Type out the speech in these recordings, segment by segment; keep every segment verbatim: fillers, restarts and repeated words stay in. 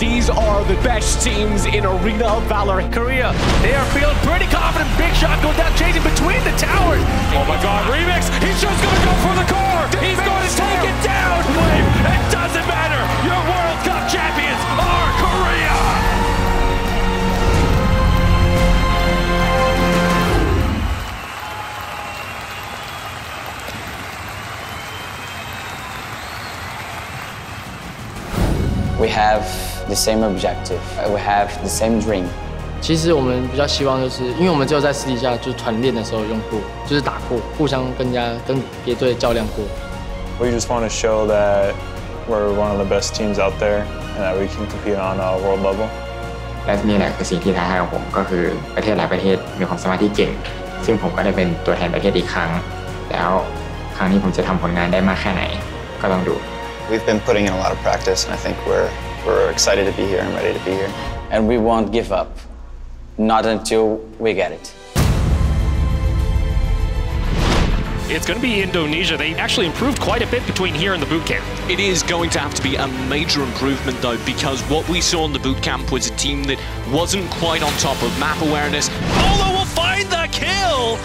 These are the best teams in Arena of Valor. Korea, they are feeling pretty confident. Big Shot goes down, chasing between the towers. Oh my god, Remix, he's just gonna go for the core. He's going to take it down. Wave, it doesn't matter. Your World Cup champions are Korea. We have the same objective. We have the same dream. 其实我们比较希望，就是因为我们只有在私底下就是团练的时候用过，就是打过，互相跟家跟别队较量过。We just want to show that we're one of the best teams out there and that we can compete on a world level. และนี่แหละคือสิ่งที่ท้าทายของผมก็คือประเทศหลายประเทศมีความสามารถที่เก่งซึ่งผมก็ได้เป็นตัวแทนประเทศอีกครั้งแล้วครั้งนี้ผมจะทำผลงานได้มากแค่ไหนก็ต้องดู We've been putting in a lot of practice, and I think we're, we're excited to be here and ready to be here. And we won't give up. Not until we get it. It's going to be Indonesia. They actually improved quite a bit between here and the boot camp. It is going to have to be a major improvement, though, because what we saw in the boot camp was a team that wasn't quite on top of map awareness. Polo will find the kill!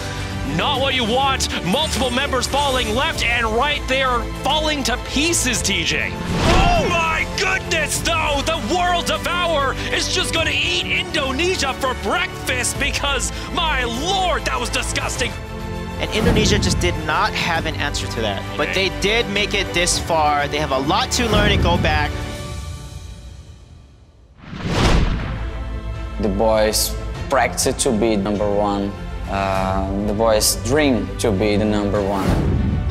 Not what you want. Multiple members falling left and right. They are falling to pieces, T J. Oh my goodness, though! The World Devourer is just going to eat Indonesia for breakfast because, my lord, that was disgusting. And Indonesia just did not have an answer to that. Okay. But they did make it this far. They have a lot to learn and go back. The boys practiced to be number one. Uh, the boys dream to be the number one.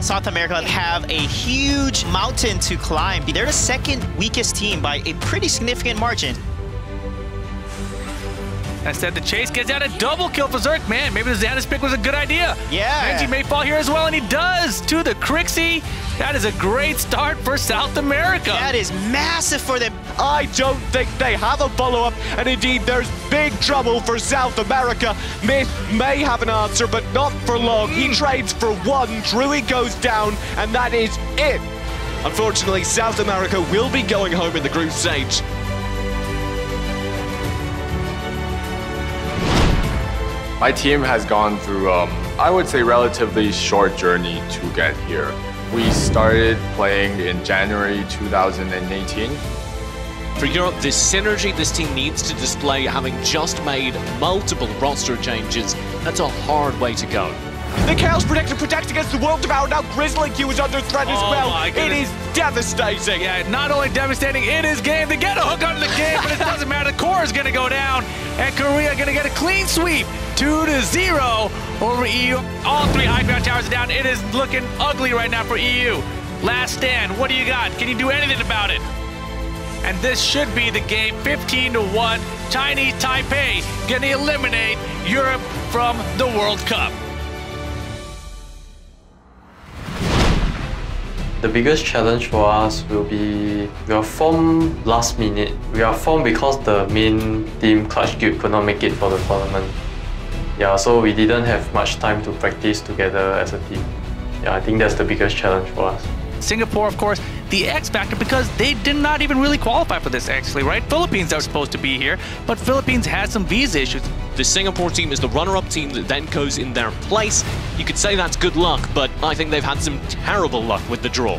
South America have a huge mountain to climb. They're the second weakest team by a pretty significant margin. Instead, the chase gets out a double kill for Zerk. Man, maybe the Zanis pick was a good idea. Yeah. Benji may fall here as well, and he does to the Crixie. That is a great start for South America. That is massive for them. I don't think they have a follow-up, and indeed, there's big trouble for South America. Myth may have an answer, but not for long. Mm. He trades for one, Druid goes down, and that is it. Unfortunately, South America will be going home in the group stage. My team has gone through, um, I would say, relatively short journey to get here. We started playing in January two thousand eighteen. For Europe, the synergy this team needs to display, having just made multiple roster changes, that's a hard way to go. The Chaos Predator protects against the World Devourer. Now Grizzly Q is under threat as oh well. It is devastating. Yeah, not only devastating, it is game. They get a hook on the game, but it doesn't matter. The core is going to go down, and Korea going to get a clean sweep. Two to zero over E U. All three high-ground towers are down. It is looking ugly right now for E U. Last stand, what do you got? Can you do anything about it? And this should be the game, fifteen to one. Tiny Taipei gonna eliminate Europe from the World Cup. The biggest challenge for us will be we are formed last minute. We are formed because the main team, Clutch Guild, could not make it for the tournament. Yeah, so we didn't have much time to practice together as a team. Yeah, I think that's the biggest challenge for us. Singapore, of course, the X factor, because they did not even really qualify for this, actually, right? Philippines are supposed to be here, but Philippines has some visa issues. The Singapore team is the runner-up team that then goes in their place. You could say that's good luck, but I think they've had some terrible luck with the draw.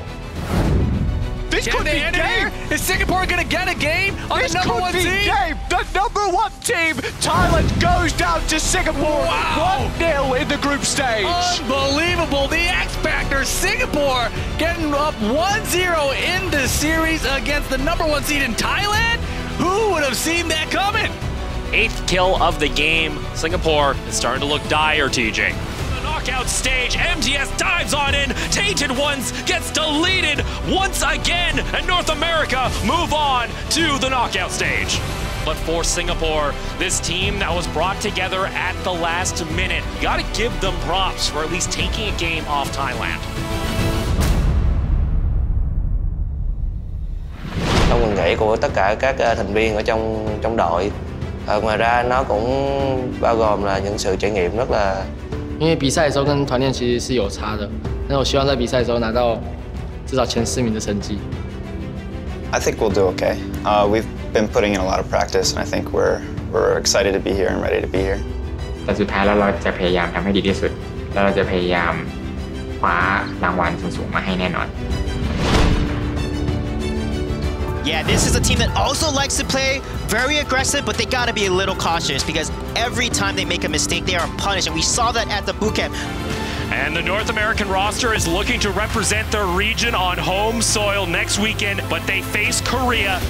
This could be game! Is Singapore going to get a game on the number one team? This could be game! The number one team! Thailand goes down to Singapore! Wow! one nil in the group stage! Unbelievable! The X-Factor, Singapore, getting up one zero in the series against the number one seed in Thailand? Who would have seen that coming? Eighth kill of the game. Singapore is starting to look dire, T J. Knockout stage, M D S dives on in, Tainted once, gets deleted once again, and North America move on to the knockout stage. But for Singapore, this team that was brought together at the last minute, you gotta give them props for at least taking a game off Thailand. Trong mình nghĩ của tất cả các thành viên ở trong trong đội, ngoài ra nó cũng bao gồm là những sự trải nghiệm rất là. 因为比赛的时候跟团练其实是有差的，那我希望在比赛的时候拿到至少前四名的成绩。I think we'll do okay. Uh, we've been putting in a lot of practice, and I think we're we're excited to be here and ready to be here. แต่สุดท้ายแล้วเราจะพยายามทำให้ดีที่สุดแล้วเราจะพยายามคว้ารางวัลสูงๆมาให้แน่นอน Yeah, this is a team that also likes to play very aggressive, but they gotta be a little cautious because every time they make a mistake, they are punished, and we saw that at the boot camp. And the North American roster is looking to represent their region on home soil next weekend, but they face Korea.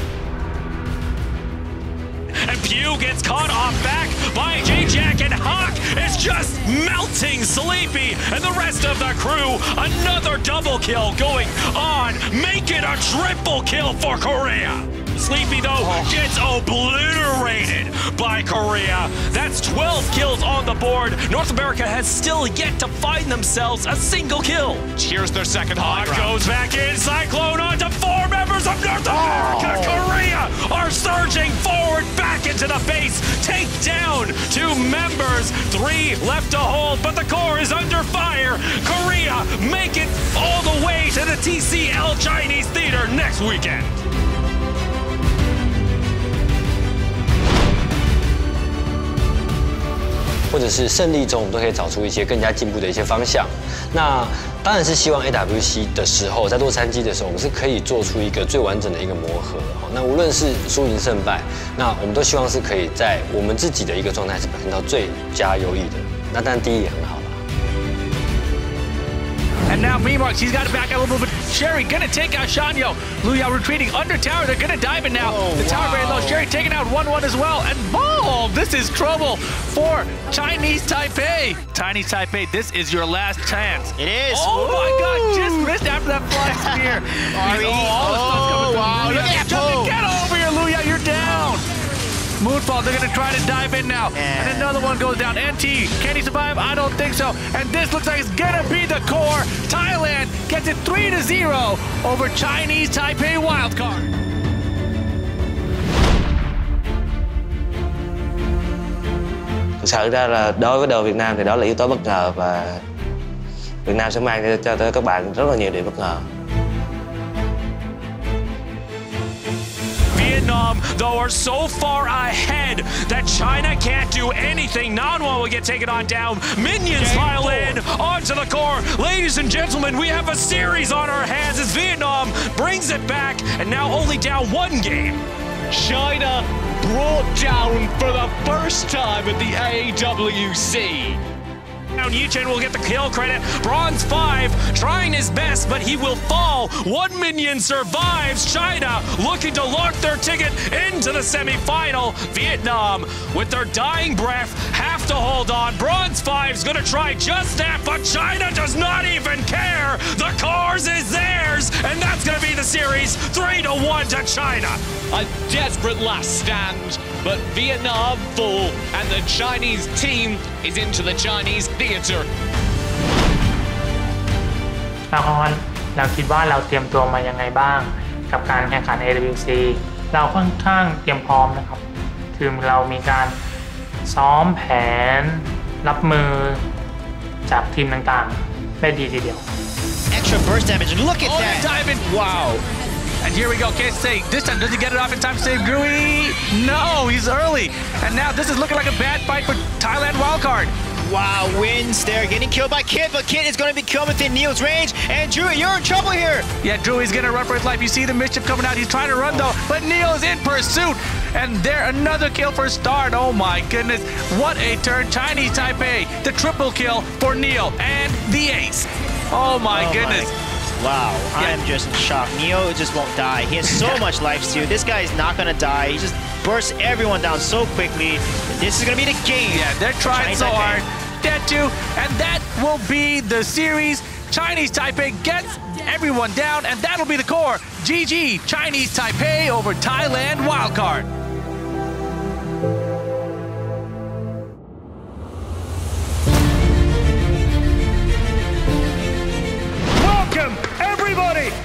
And Pew gets caught off back by J-Jack, and Hawk is just melting Sleepy and the rest of the crew. Another double kill going on, making a triple kill for Korea. Sleepy, though, gets obliterated by Korea. That's twelve kills on the board. North America has still yet to find themselves a single kill. Here's their second hog. Hawk goes back in. Cyclone onto four members of North America. Oh. Korea are surging forward, back into the base. Take down two members. Three left to hold, but the core is under fire. Korea make it all the way to the T C L Chinese Theater next weekend.或者是胜利中，我们都可以找出一些更加进步的一些方向。那当然是希望 A W C 的时候，在洛杉矶的时候，我们是可以做出一个最完整的一个磨合。那无论是输赢胜败，那我们都希望是可以在我们自己的一个状态是表现到最佳优异的。那当然第一也很好。 And now Remix, he's got it back a little bit. Sherry gonna take out Shanyo. Luya retreating under tower. They're gonna dive in now. Oh, the tower very wow. low. Sherry taking out one one as well. And boom! This is trouble for Chinese Taipei. Chinese Taipei, this is your last chance. It is. Oh Ooh. my God! Just missed after that fly spear. oh, all oh, the wow! Look at that pull. Get over here, Luya. You're down. Moonfall, they're gonna try to dive in now. Yeah. And another one goes down. N T, can he survive? I don't think so. And this looks like it's gonna be the core. Thailand gets it three to zero over Chinese Taipei wildcard. Thực sự ra là đối với đội Việt Nam thì đó là yếu tố bất ngờ và Việt Nam sẽ mang cho tới các bạn rất là nhiều điểm bất ngờ. Vietnam, though, are so far ahead that China can't do anything. Nanwa will get taken on down. Minions pile in onto the core. Ladies and gentlemen, we have a series on our hands as Vietnam brings it back and now only down one game. China brought down for the first time at the A W C. Yuchen will get the kill credit. Bronze five, trying his best, but he will fall. One minion survives. China looking to lock their ticket into the semi-final. Vietnam, with their dying breath, have to hold on. Bronze five's gonna try just that, but China does not even care. The cars is theirs, and that's gonna be the series. Three to one to China. A desperate last stand, but Vietnam fall, and the Chinese team is into the Chinese theater. เราออนเราคิดว่าเราเตรียมตัวมายังไงบ้างกับการแข่งขัน A W C เราค่อนข้างเตรียมพร้อมนะครับคือเรามีการซ้อมแผนรับมือจากทีมต่างๆได้ดีทีเดียว Extra burst damage. Look at that. Diamond. Wow. And here we go, can't save. This time doesn't get it off in time to save Drewy. No, he's early. And now this is looking like a bad fight for Thailand wildcard. Wow, wins there, getting killed by Kit, but Kit is going to be killed within Neo's range, and Drew, you're in trouble here! Yeah, Drew, he's going to run for his life. You see the mischief coming out, he's trying to run though, but Neo's in pursuit, and there, another kill for Start. Oh my goodness, what a turn, Chinese Taipei, the triple kill for Neo, and the ace. Oh my oh goodness. My. Wow, yeah. I'm just in shock. Neo just won't die. He has so much life steal. This guy is not gonna die. He just bursts everyone down so quickly. This is gonna be the game. Yeah, they're trying Chinese so Taipei. hard. Dead two, and that will be the series. Chinese Taipei gets everyone down, and that'll be the core. G G, Chinese Taipei over Thailand wildcard.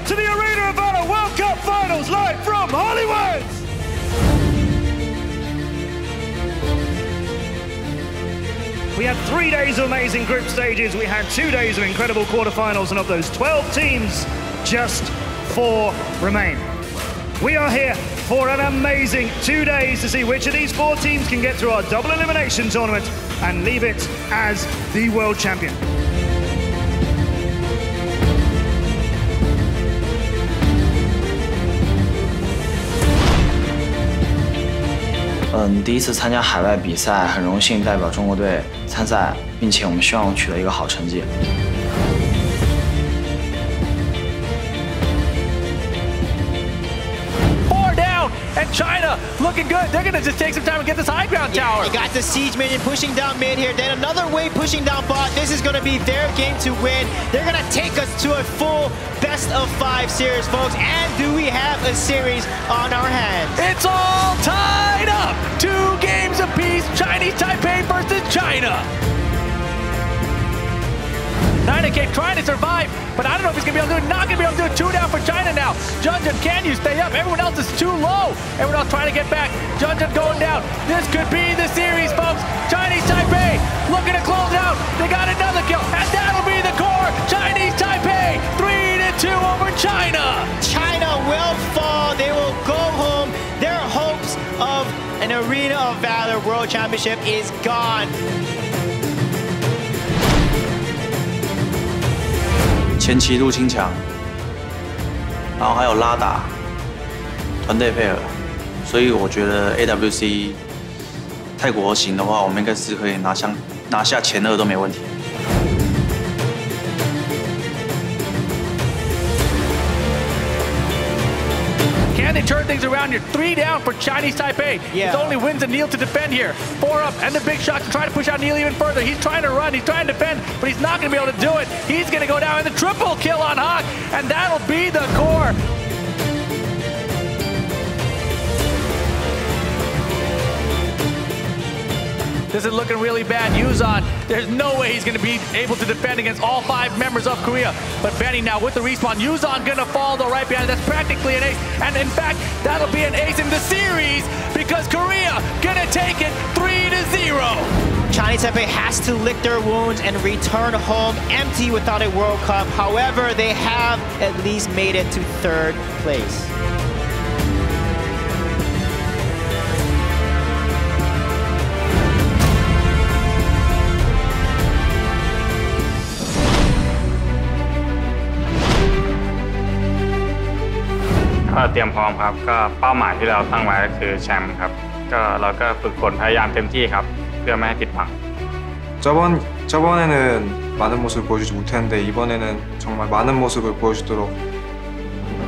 To the Arena of Valor World Cup Finals, live from Hollywood! We had three days of amazing group stages. We had two days of incredible quarterfinals, and of those twelve teams, just four remain. We are here for an amazing two days to see which of these four teams can get through our double elimination tournament and leave it as the world champion.嗯，第一次参加海外比赛，很荣幸代表中国队参赛，并且我们希望取得一个好成绩。 And China looking good. They're going to just take some time and get this high ground yeah, tower. You got the Siege Minion pushing down mid here. Then another wave pushing down bot. This is going to be their game to win. They're going to take us to a full best of five series, folks. And do we have a series on our hands? It's all tied up. Two games apiece. Chinese Taipei versus China. nine K trying to survive, but I don't know if he's going to be able to do it. Not going to be able to do it. Two down for China now. JungJung, can you stay up? Everyone else is too low. Everyone else trying to get back. JungJung going down. This could be the series, folks. Chinese Taipei looking to close out. They got another kill, and that'll be the core. Chinese Taipei, three to two over China. China will fall. They will go home. Their hopes of an Arena of Valor World Championship is gone. 前期入侵强，然后还有拉打，团队配合，所以我觉得 A W C 泰国行的话，我们应该是可以拿下拿下前二都没问题。Can they turn things around here? Three down for Chinese Taipei. Yeah. It's only wins and Neil to defend here. Four up and the big shot to try to push out Neil even further. He's trying to run, he's trying to defend, but he's not going to be able to do it. He's going to go down in the triple kill on Hawk, and that'll be the core. This is looking really bad. Yuzon, there's no way he's going to be able to defend against all five members of Korea. But Benny now with the respawn. Yuzon going to fall though right behind. That's practically an ace. And in fact, that'll be an ace in the series because Korea going to take it three to zero. Chinese Taipei has to lick their wounds and return home empty without a World Cup. However, they have at least made it to third place. We are prepared. The goal we have set is champion. We are trying to work hard to not be disappointed. 저번에는 많은 모습을 보여주지 못했는데 이번에는 정말 많은 모습을 보여주도록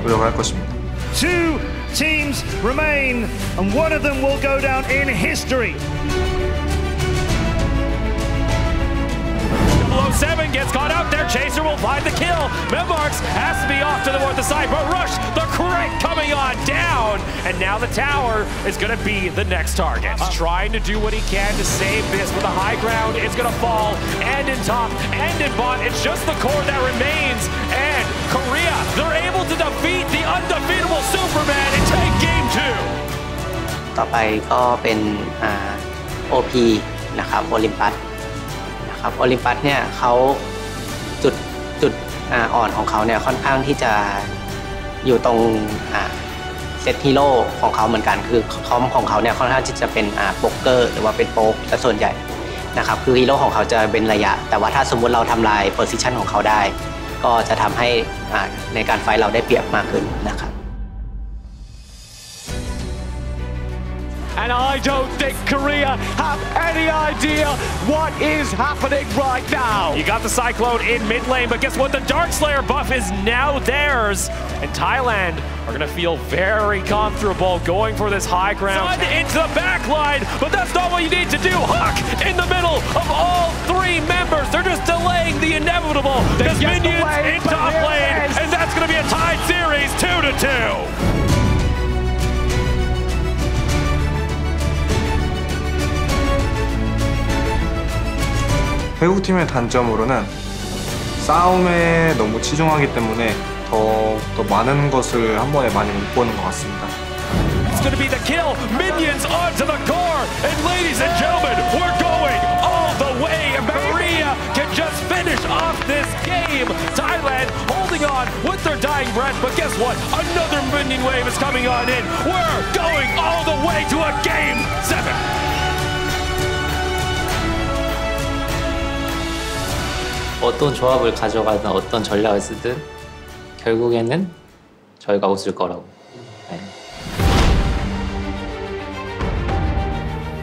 노력할 것입니다. Two teams remain, and one of them will go down in history. Seven gets caught out there. Chaser will find the kill. Membarks has to be off to the north side, but Rush, the crit coming on down. And now the tower is going to be the next target. Uh, trying to do what he can to save this with the high ground. It's going to fall, and in top, and in bot. It's just the core that remains. And Korea, they're able to defeat the undefeatable Superman and take game two. ต่อไปก็เป็น โอ พี นะครับ Olympus โอลิมปัสเนี่ยเขาจุดจุดอ่อนของเขาเนี่ยค่อนข้างที่จะอยู่ตรงเซตฮีโร่ของเขาเหมือนกันคือคอมของเขาเนี่ยค่อนข้างที่จะเป็นโป๊กเกอร์หรือว่าเป็นโป๊กแต่ส่วนใหญ่นะครับคือฮีโร่ของเขาจะเป็นระยะแต่ว่าถ้าสมมุติเราทำลายโพซิชันของเขาได้ก็จะทำให้ในการไฟท์เราได้เปรียบมากขึ้นนะครับ And I don't think Korea have any idea what is happening right now. You got the Cyclone in mid lane, but guess what? The Darkslayer buff is now theirs. And Thailand are going to feel very comfortable going for this high ground. Into the back line, but that's not what you need to do. Hawk in the middle of all three members. They're just delaying the inevitable. There's minions in top lane, and that's going to be a tied series, two to two. 배구팀의 단점으로는 싸움에 너무 치중하기 때문에 더, 더 많은 것을 한 번에 많이 못 보는 것 같습니다. It's going to be the kill. Minions onto the core. And ladies and gentlemen, we're going all the way. Korea can just finish off this game. Thailand holding on with their dying breath, but guess what? Another minion wave is coming on in. We're going all the way to a game seven. 어떤 조합을 가져가든 어떤 전략을 쓰든 결국에는 저희가 웃을 거라고.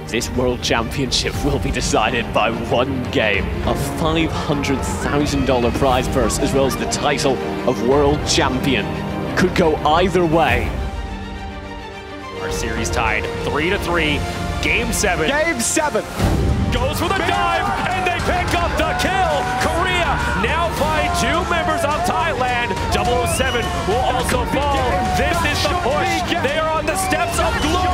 This World Championship will be decided by one game, a five hundred thousand dollar prize purse, as well as the title of World Champion. Could go either way. Our series tied three to three, game seven. Game seven goes for the dive, and they pick up the kill. Korea now by two members of Thailand. double oh seven will also fall. This is the push. They are on the steps of glory.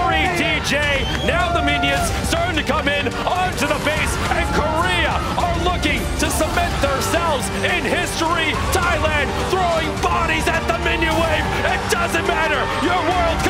Now the minions starting to come in onto the base, and Korea are looking to cement themselves in history. Thailand throwing bodies at the minion wave. It doesn't matter. Your world